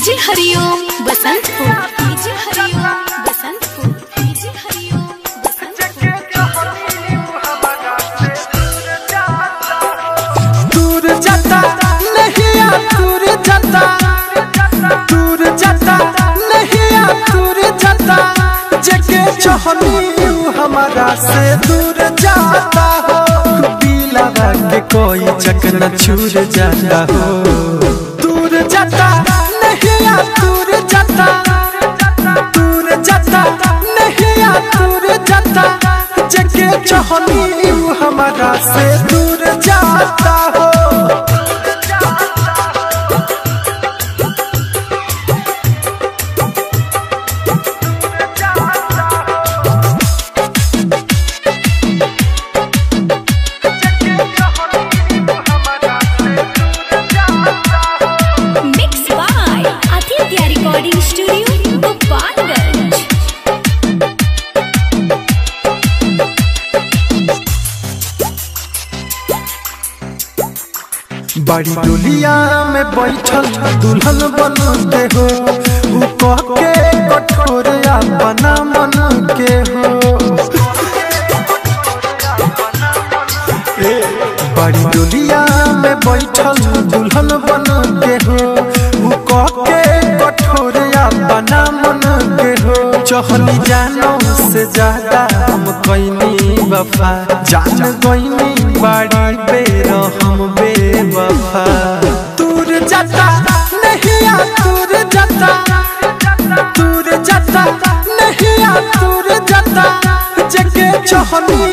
कीजिए हरिओम बसंतपुर। हमारा से दूर जाता हो पीला के कोई चक्कर न छूट जाता हो। दूर जाता नहीं या दूर जाता, दूर जाता नहीं या दूर जाता, जगे चोहनी हमारा से दूर जाता हो। बड़ी दुलिया में बैठल दुल्हन बनते हो, ऊपर के कठोरिया बना मन के हो। बड़ी दुलिया में बैठल दुल्हन बनते हो, ऊपर के कठोरिया बना मन के हो। चहली जानो से ज्यादा हम कइनी वफा, जान कइनी बाड़ी बेर हम बेवफा। दूर जाता नहीं या दूर जाता, दूर जाता नहीं या दूर जाता, जगे चहनी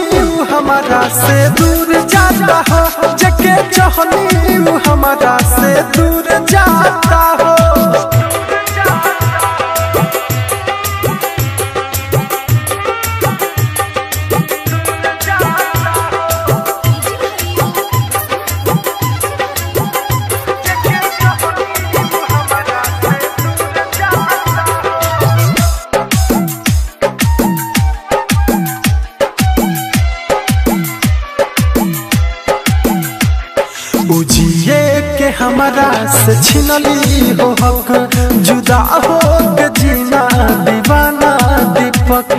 हमारा से दूर जाता हो, जगे चहनी हमारा से दूर जाता हो। बुझिए के हमारा से छिनली हो हक, जुदा हो के जीना दीवाना दीपक।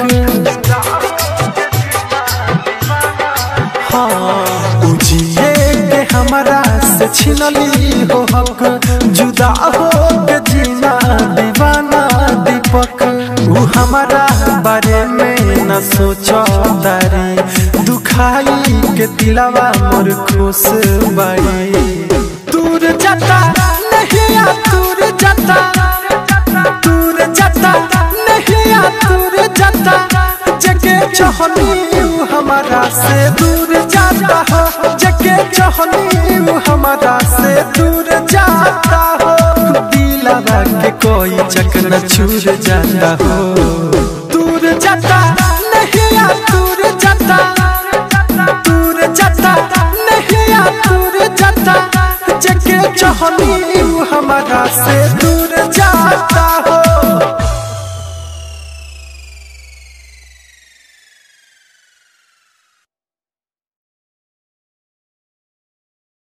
हाँ बुझिए के हमारा से छिनली हो हक, जुदा हो के जीना दीवाना दीपक। वो हमारा बारे में न सोचो तारी, दुखाई के दिलावा मोर खुश बाई। दूर जाता नहीं या दूर जाता, दूर जाता नहीं या दूर जाता, जगे चहनी हमारा से दूर जाता हो, जगे चहनी हमारा से दूर जाता हो। दिलावा के कोई चक्कर न छूट जाता हो। दूर जाता नहीं या दूर जाता, दूर जाता नहीं या दूर जाता, जगे चहनी हमारा से दूर जाता।